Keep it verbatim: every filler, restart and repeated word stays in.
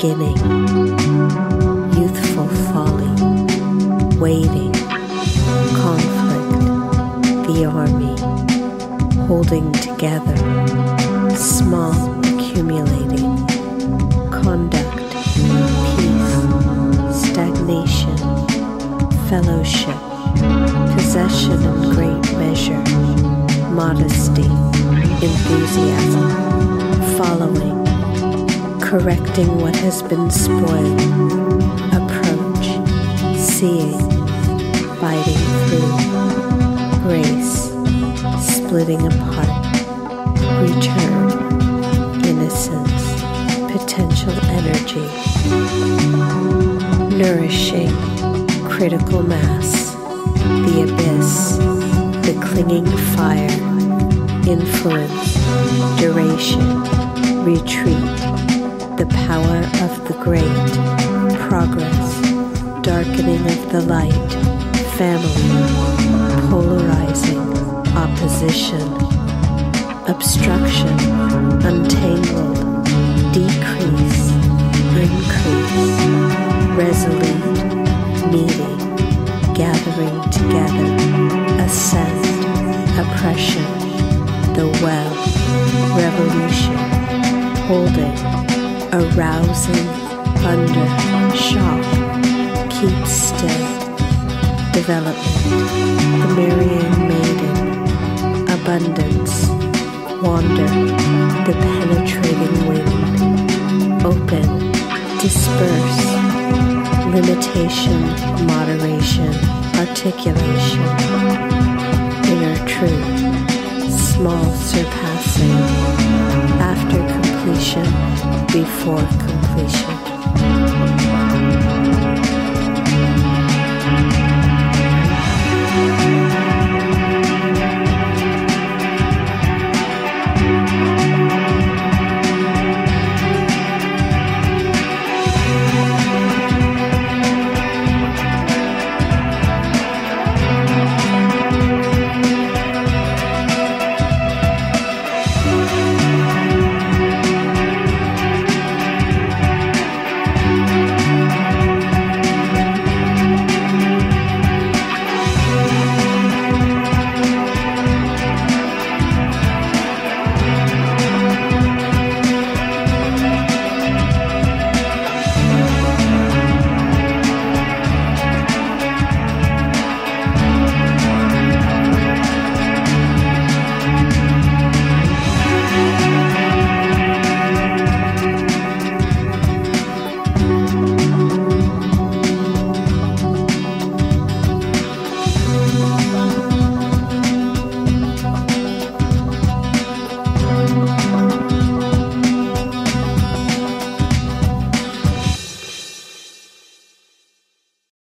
beginning, youthful folly, waiting, conflict, the army, holding together, small accumulating, conduct, peace, stagnation, fellowship, possession in great measure, modesty, enthusiasm, following, correcting what has been spoiled, approach, seeing, biting through, grace, splitting apart, return, innocence, potential energy, nourishing, critical mass, the abyss, the clinging fire, influence, duration, retreat, the power of the great, progress, darkening of the light, family, polarizing, opposition, obstruction, untangled, decrease, increase, resolute, needy, gathering together, ascent, oppression, the well, revolution, holding, arousing, thunder, shock, keep still, development, the marrying maiden, abundance, wander, the penetrating wind, open, disperse, limitation, moderation, articulation, inner truth, small surpassing, after completion, before completion.